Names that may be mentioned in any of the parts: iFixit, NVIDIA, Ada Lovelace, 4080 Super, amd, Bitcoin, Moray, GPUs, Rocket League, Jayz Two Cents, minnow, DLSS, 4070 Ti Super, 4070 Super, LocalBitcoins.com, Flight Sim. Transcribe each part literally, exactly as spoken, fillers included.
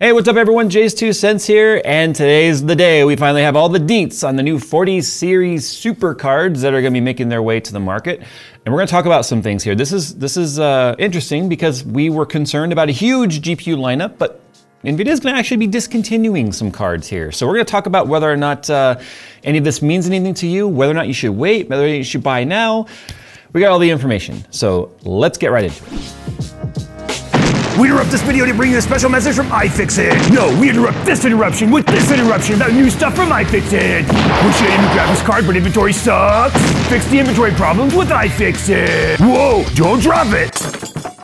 Hey, what's up everyone, Jayz Two Cents here, and today's the day we finally have all the deets on the new forty series Super cards that are going to be making their way to the market. And we're going to talk about some things here. This is, this is uh, interesting because we were concerned about a huge G P U lineup, but NVIDIA is going to actually be discontinuing some cards here. So we're going to talk about whether or not uh, any of this means anything to you, whether or not you should wait, whether you should buy now. We got all the information, so let's get right into it. We interrupt this video to bring you a special message from iFixit. No, we interrupt this interruption with this interruption about new stuff from iFixit. We should have a graphics card, but inventory sucks. Fix the inventory problems with iFixit. Whoa, don't drop it.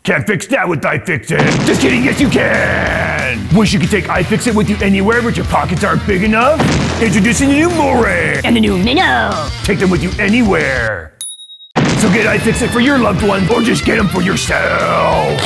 Can't fix that with iFixit. Just kidding, yes you can. Wish you could take iFixit with you anywhere, but your pockets aren't big enough? Introducing the new Moray. And the new Minnow. Take them with you anywhere. So get iFixit for your loved ones, or just get them for yourself.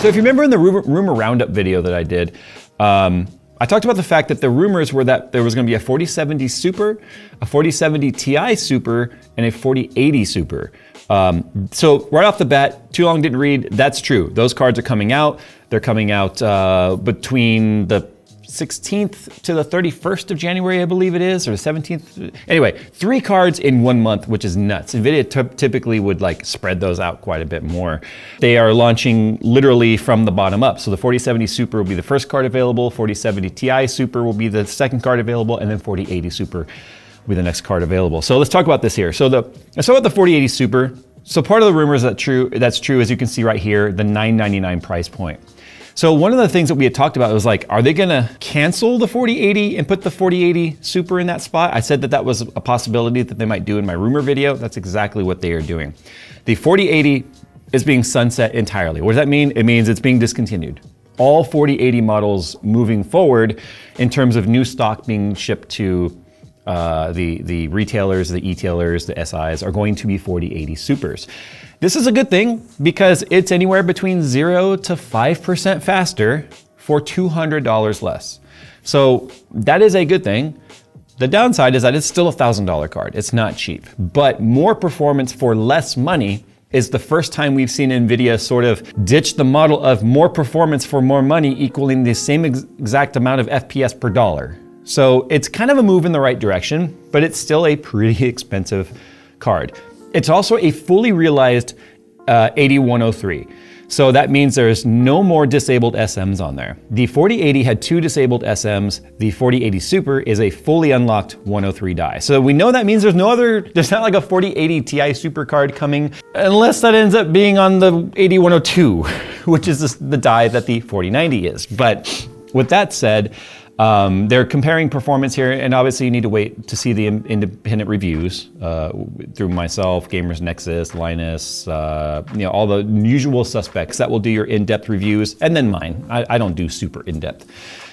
So if you remember in the rumor roundup video that I did, um, I talked about the fact that the rumors were that there was going to be a forty seventy Super, a forty seventy Ti Super, and a forty eighty Super. Um, so right off the bat, too long didn't read, that's true. Those cards are coming out. They're coming out uh, between the sixteenth to the thirty-first of January, I believe it is, or the seventeenth. Anyway, three cards in one month, which is nuts. NVIDIA typically would like spread those out quite a bit more. They are launching literally from the bottom up. So the forty seventy Super will be the first card available, forty seventy Ti Super will be the second card available, and then forty eighty Super will be the next card available. So let's talk about this here. So the, so about the forty eighty Super, so part of the rumors that true, that's true, as you can see right here, the nine ninety-nine price point. So one of the things that we had talked about was like, are they gonna cancel the forty eighty and put the forty eighty Super in that spot? I said that that was a possibility that they might do in my rumor video. That's exactly what they are doing. The forty eighty is being sunset entirely. What does that mean? It means it's being discontinued. All forty eighty models moving forward in terms of new stock being shipped to Uh, the, the retailers, the e-tailers, the S Is are going to be forty eighty Supers. This is a good thing because it's anywhere between zero to five percent faster for two hundred dollars less. So that is a good thing. The downside is that it's still a one thousand dollar card. It's not cheap, but more performance for less money is the first time we've seen NVIDIA sort of ditch the model of more performance for more money equaling the same ex exact amount of F P S per dollar. So it's kind of a move in the right direction, but it's still a pretty expensive card. It's also a fully realized uh, eighty-one oh three. So that means there's no more disabled S Ms on there. The forty eighty had two disabled S Ms. The forty eighty Super is a fully unlocked one oh three die. So we know that means there's no other, there's not like a forty eighty Ti Super card coming, unless that ends up being on the eighty-one oh two, which is the die that the forty ninety is. But with that said, Um, they're comparing performance here, and obviously you need to wait to see the in independent reviews uh, through myself, Gamers Nexus, Linus, uh, you know, all the usual suspects that will do your in-depth reviews, and then mine. I, I don't do super in-depth.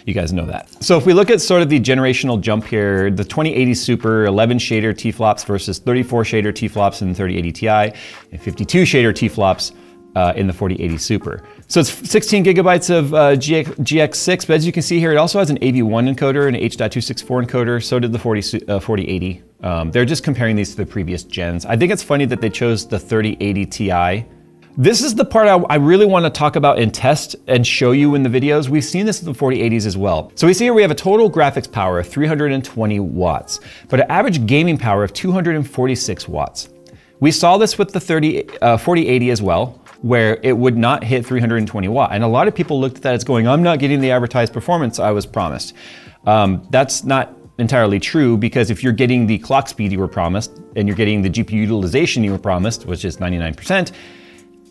You guys know that. So if we look at sort of the generational jump here, the twenty eighty Super, eleven shader T-flops versus thirty-four shader T-flops in the thirty eighty Ti, and fifty-two shader T-flops Uh, in the forty eighty Super. So it's sixteen gigabytes of uh, G X six, but as you can see here, it also has an A V one encoder and an H point two six four encoder, so did the forty eighty. Um, they're just comparing these to the previous gens. I think it's funny that they chose the thirty eighty Ti. This is the part I, I really want to talk about and test and show you in the videos. We've seen this in the forty eighties as well. So we see here we have a total graphics power of three hundred twenty watts, but an average gaming power of two hundred forty-six watts. We saw this with the forty eighty as well, where it would not hit three hundred twenty watt. And a lot of people looked at that as going, I'm not getting the advertised performance I was promised. Um, that's not entirely true, because if you're getting the clock speed you were promised and you're getting the G P U utilization you were promised, which is ninety-nine percent,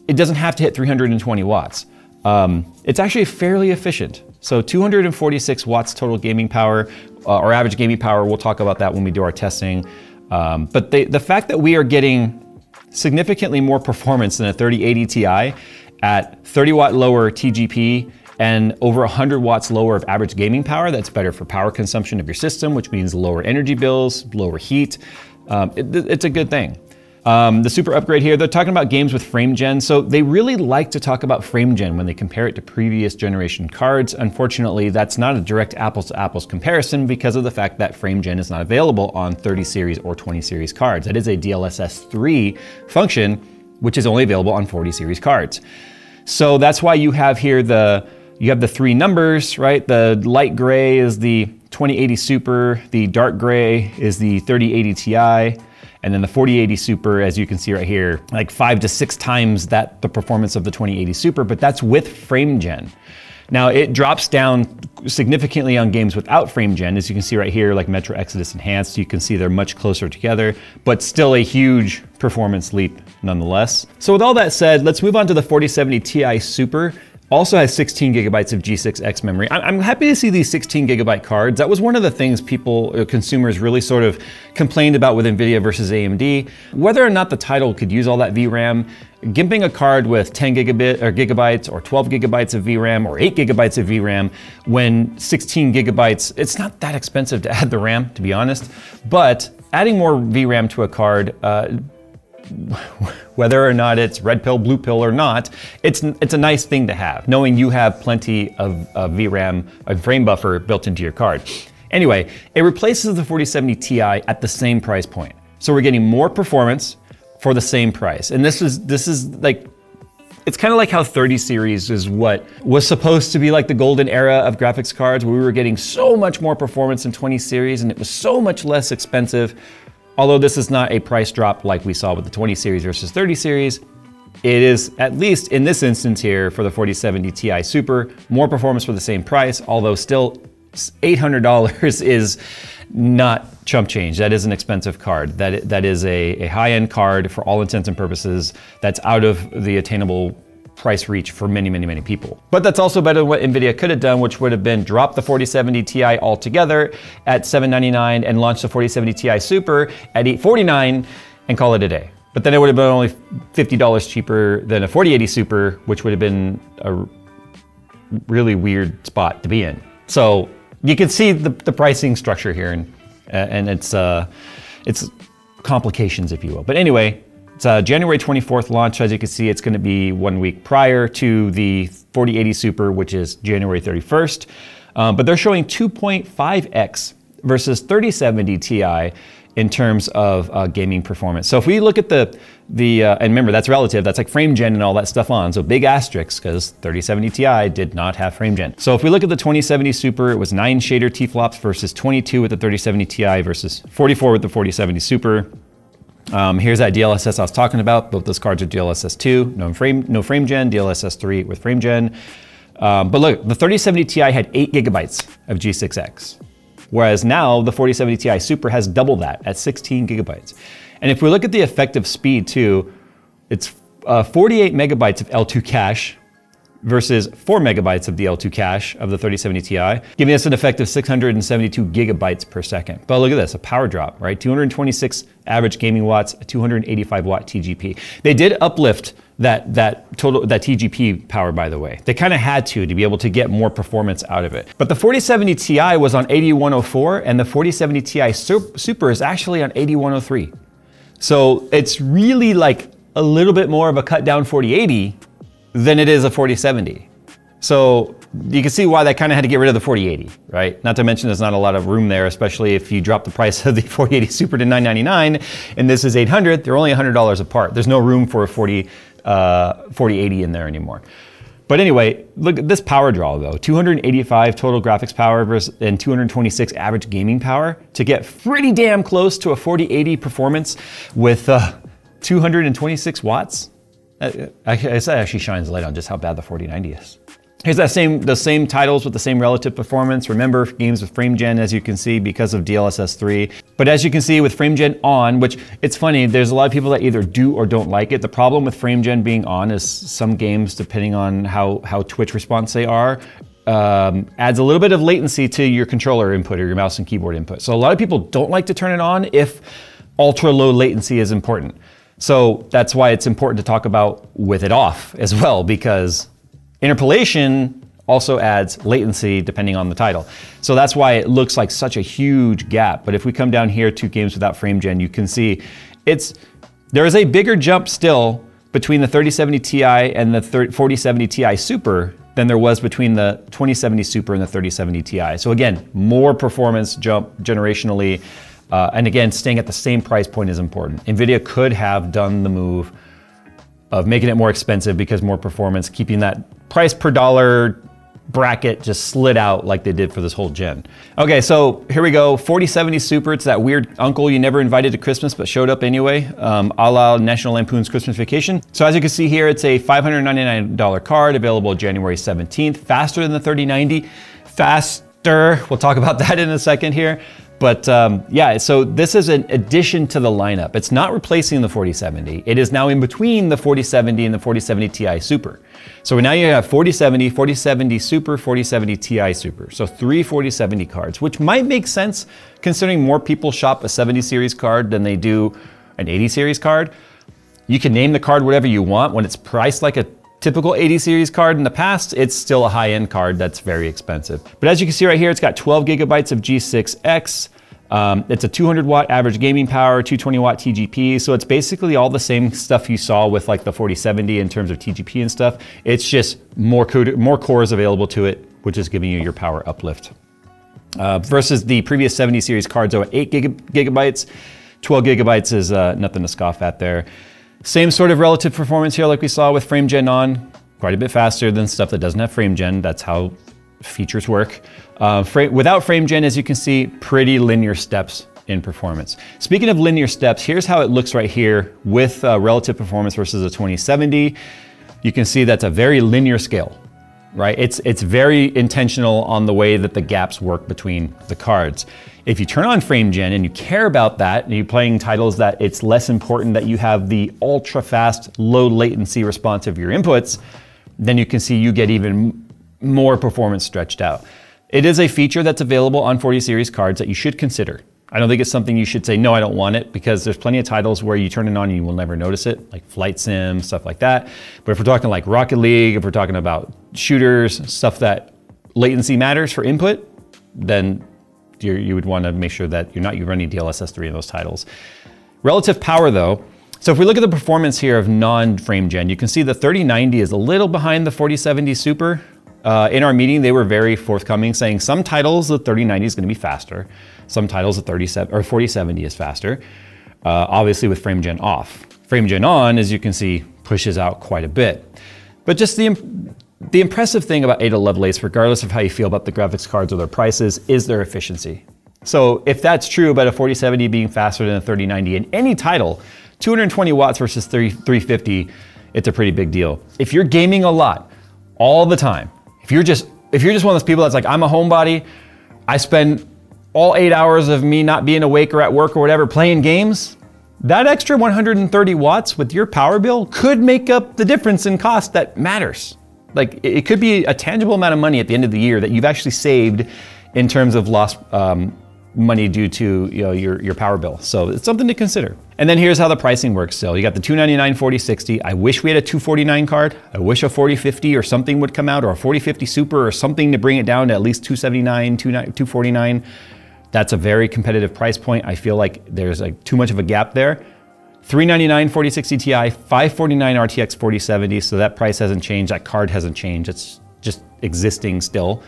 it doesn't have to hit three hundred twenty watts. Um, it's actually fairly efficient. So two hundred forty-six watts total gaming power, uh, or average gaming power, we'll talk about that when we do our testing. Um, but they, the fact that we are getting significantly more performance than a thirty eighty Ti at thirty watt lower T G P and over one hundred watts lower of average gaming power, that's better for power consumption of your system, which means lower energy bills, lower heat. Um, it, it's a good thing. Um, the super upgrade here, they're talking about games with frame gen. So they really like to talk about frame gen when they compare it to previous generation cards. Unfortunately, that's not a direct apples to apples comparison because of the fact that frame gen is not available on thirty series or twenty series cards. That is a D L S S three function, which is only available on forty series cards. So that's why you have here the you have the three numbers, right? The light gray is the twenty eighty Super, the dark gray is the thirty eighty Ti, and then the forty eighty Super, as you can see right here, like five to six times that the performance of the twenty eighty Super, but that's with frame gen. Now it drops down significantly on games without frame gen, as you can see right here, like Metro Exodus Enhanced, you can see they're much closer together, but still a huge performance leap nonetheless. So with all that said, let's move on to the forty seventy Ti Super. Also has sixteen gigabytes of G six X memory. I'm happy to see these sixteen gigabyte cards. That was one of the things people, consumers really sort of complained about with NVIDIA versus A M D. Whether or not the title could use all that V RAM, gimping a card with ten gigabit, or gigabytes or twelve gigabytes of V RAM or eight gigabytes of V RAM when sixteen gigabytes, it's not that expensive to add the RAM, to be honest, but adding more V RAM to a card, uh, whether or not it's red pill, blue pill or not, it's it's a nice thing to have, knowing you have plenty of, of V RAM, a frame buffer built into your card. Anyway, it replaces the forty seventy Ti at the same price point. So we're getting more performance for the same price. And this is, this is like, it's kind of like how thirty series is what was supposed to be like the golden era of graphics cards, where we were getting so much more performance in twenty series and it was so much less expensive. Although this is not a price drop like we saw with the twenty series versus thirty series, it is, at least in this instance here for the forty seventy Ti Super, more performance for the same price, although still eight hundred dollars is not chump change. That is an expensive card. That, that is a, a high-end card for all intents and purposes that's out of the attainable price reach for many, many, many people. But that's also better than what NVIDIA could have done, which would have been drop the forty seventy Ti altogether at seven ninety-nine and launch the forty seventy Ti Super at eight forty-nine and call it a day. But then it would have been only fifty dollars cheaper than a forty eighty Super, which would have been a really weird spot to be in. So you can see the, the pricing structure here and, and it's, uh, it's complications, if you will. But anyway, it's uh, January twenty-fourth launch. As you can see, it's gonna be one week prior to the forty eighty Super, which is January thirty-first. Um, but they're showing two point five X versus thirty seventy Ti in terms of uh, gaming performance. So if we look at the, the uh, and remember that's relative, that's like frame gen and all that stuff on, so big asterisks, because thirty seventy Ti did not have frame gen. So if we look at the twenty seventy Super, it was nine shader T flops versus twenty-two with the thirty seventy Ti versus forty-four with the forty seventy Super. Um, here's that D L S S I was talking about. Both those cards are D L S S two, no frame, no frame gen, D L S S three with frame gen. Um, but look, the thirty seventy Ti had eight gigabytes of G six X, whereas now the forty seventy Ti Super has double that at sixteen gigabytes. And if we look at the effective speed too, it's uh, forty-eight megabytes of L two cache versus four megabytes of the L two cache of the thirty seventy Ti, giving us an effective six hundred seventy-two gigabytes per second. But look at this, a power drop, right? two hundred twenty-six average gaming watts, two hundred eighty-five watt T G P. They did uplift that that total that T G P power, by the way. They kind of had to to be able to get more performance out of it. But the forty seventy Ti was on eighty-one oh four, and the forty seventy Ti Super is actually on eighty-one oh three. So it's really like a little bit more of a cut down forty eighty than it is a forty seventy. So you can see why they kind of had to get rid of the forty eighty, right? Not to mention there's not a lot of room there, especially if you drop the price of the forty eighty Super to nine ninety-nine and this is eight hundred, they're only one hundred dollars apart. There's no room for a forty eighty in there anymore. But anyway, look at this power draw though, two hundred eighty-five total graphics power versus, and two hundred twenty-six average gaming power to get pretty damn close to a forty eighty performance with uh, two hundred twenty-six watts. I, I, that actually shines light on just how bad the forty ninety is. Here's that same, the same titles with the same relative performance. Remember, games with frame gen, as you can see, because of D L S S three. But as you can see with frame gen on, which it's funny, there's a lot of people that either do or don't like it. The problem with frame gen being on is some games, depending on how, how Twitch response they are, um, adds a little bit of latency to your controller input or your mouse and keyboard input. So a lot of people don't like to turn it on if ultra low latency is important. So that's why it's important to talk about with it off as well, because interpolation also adds latency depending on the title. So that's why it looks like such a huge gap. But if we come down here to games without frame gen, you can see it's, there is a bigger jump still between the thirty seventy Ti and the forty seventy Ti Super than there was between the twenty seventy Super and the thirty seventy Ti. So again, more performance jump generationally. Uh, and again, staying at the same price point is important. NVIDIA could have done the move of making it more expensive because more performance, keeping that price per dollar bracket just slid out like they did for this whole gen. Okay, so here we go, forty seventy Super. It's that weird uncle you never invited to Christmas but showed up anyway, um, a la National Lampoon's Christmas Vacation. So as you can see here, it's a five hundred ninety-nine dollar card, available January seventeenth, faster than the thirty ninety, faster, we'll talk about that in a second here. But um, yeah, so this is an addition to the lineup. It's not replacing the forty seventy. It is now in between the forty seventy and the forty seventy T I Super. So now you have forty seventy, forty seventy Super, forty seventy T I Super. So three forty seventy cards, which might make sense considering more people shop a seventy series card than they do an eighty series card. You can name the card whatever you want. When it's priced like a typical eighty series card in the past, it's still a high-end card that's very expensive. But as you can see right here, it's got twelve gigabytes of G six X. Um, it's a two hundred watt average gaming power, two hundred twenty watt T G P. So it's basically all the same stuff you saw with like the forty seventy in terms of T G P and stuff. It's just more, more cores available to it, which is giving you your power uplift. Uh, versus the previous seventy series cards are eight gig gigabytes. twelve gigabytes is uh, nothing to scoff at there. Same sort of relative performance here like we saw with frame gen on, quite a bit faster than stuff that doesn't have frame gen. That's how features work. Uh, fra without frame gen, as you can see, pretty linear steps in performance. Speaking of linear steps, here's how it looks right here with uh, relative performance versus a twenty seventy. You can see that's a very linear scale, right? It's, it's very intentional on the way that the gaps work between the cards. If you turn on frame gen and you care about that, and you're playing titles that it's less important that you have the ultra fast, low latency response of your inputs, then you can see you get even more performance stretched out. It is a feature that's available on forty series cards that you should consider. I don't think it's something you should say, no, I don't want it, because there's plenty of titles where you turn it on and you will never notice it, like Flight Sim, stuff like that. But if we're talking like Rocket League, if we're talking about shooters, stuff that latency matters for input, then You're, you would want to make sure that you're not you're running D L S S three in those titles. Relative power though, so if we look at the performance here of non-frame gen, you can see the thirty ninety is a little behind the forty seventy Super. Uh, in our meeting, they were very forthcoming, saying some titles the thirty ninety is going to be faster, some titles the thirty seventy or forty seventy is faster. Uh, obviously with frame gen off, frame gen on, as you can see, pushes out quite a bit. But just the The impressive thing about Ada Lovelace, regardless of how you feel about the graphics cards or their prices, is their efficiency. So if that's true about a forty seventy being faster than a thirty ninety in any title, two hundred twenty watts versus three fifty, it's a pretty big deal. If you're gaming a lot, all the time, if you're just if you're just one of those people that's like, I'm a homebody, I spend all eight hours of me not being awake or at work or whatever playing games, that extra one hundred thirty watts with your power bill could make up the difference in cost that matters. Like, it could be a tangible amount of money at the end of the year that you've actually saved in terms of lost um, money due to, you know, your, your power bill. So it's something to consider. And then here's how the pricing works still. You got the two ninety-nine forty sixty. I wish we had a two forty-nine card. I wish a forty fifty or something would come out, or a forty fifty Super or something to bring it down to at least two seventy-nine, two forty-nine. That's a very competitive price point. I feel like there's like too much of a gap there. three ninety-nine forty sixty Ti, five forty-nine R T X forty seventy, so that price hasn't changed, that card hasn't changed, it's just existing still.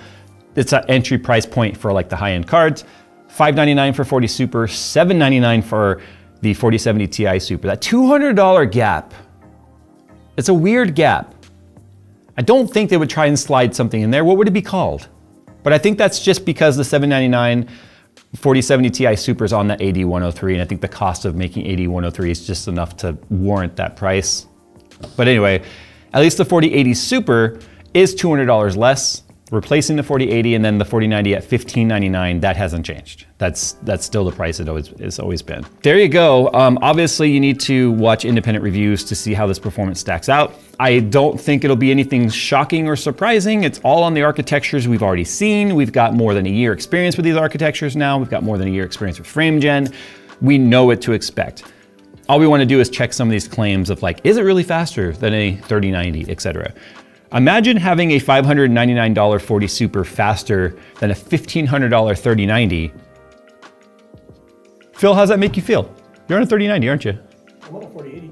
It's an entry price point for like the high-end cards. five ninety-nine for forty Super, seven ninety-nine for the forty seventy T I Super. That two hundred dollar gap, it's a weird gap. I don't think they would try and slide something in there. What would it be called? But I think that's just because the seven ninety-nine forty seventy T I Super is on that A D one oh three, and I think the cost of making A D one oh three is just enough to warrant that price. But anyway, at least the forty eighty Super is two hundred dollars less, replacing the forty eighty, and then the forty ninety at fifteen ninety-nine, that hasn't changed. That's that's still the price it always it's always been. There you go. Um, obviously, you need to watch independent reviews to see how this performance stacks out. I don't think it'll be anything shocking or surprising. It's all on the architectures we've already seen. We've got more than a year experience with these architectures now. We've got more than a year experience with frame gen. We know what to expect. All we want to do is check some of these claims of like, is it really faster than a thirty ninety, et cetera. Imagine having a five hundred ninety-nine dollar forty Super faster than a fifteen hundred dollar thirty ninety. Phil, how's that make you feel? You're on a thirty ninety, aren't you? I'm on a forty eighty.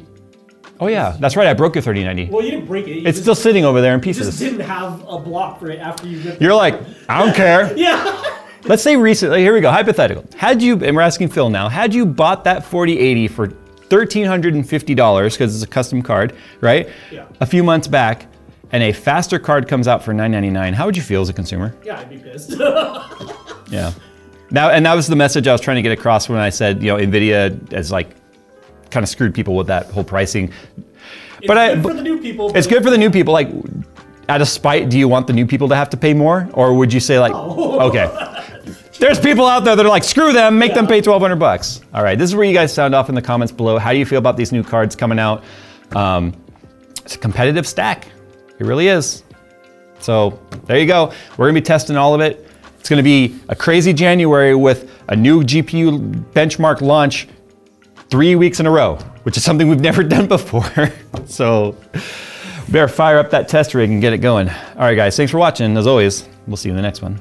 Oh yeah, that's right, I broke your thirty ninety. Well, you didn't break it. It's still sitting over there in pieces. You just didn't have a block for it after you ripped it. You're like, I don't care. Yeah. Let's say recently, here we go, hypothetical. Had you, and we're asking Phil now, had you bought that forty eighty for one thousand three hundred fifty dollars, because it's a custom card, right? Yeah. A few months back, and a faster card comes out for nine ninety-nine, how would you feel as a consumer? Yeah, I'd be pissed. Yeah. Now, and that was the message I was trying to get across when I said, you know, NVIDIA has like kind of screwed people with that whole pricing. It's but good I, for the new people. It's good for the new people. Like, out of spite, do you want the new people to have to pay more? Or would you say like, oh. Okay. There's people out there that are like, screw them, make yeah. them pay twelve hundred bucks. All right, this is where you guys sound off in the comments below. How do you feel about these new cards coming out? Um, it's a competitive stack. It really is. So there you go. We're gonna be testing all of it. It's gonna be a crazy January with a new G P U benchmark launch three weeks in a row, which is something we've never done before. So better fire up that test rig and get it going. All right, guys, thanks for watching. As always, we'll see you in the next one.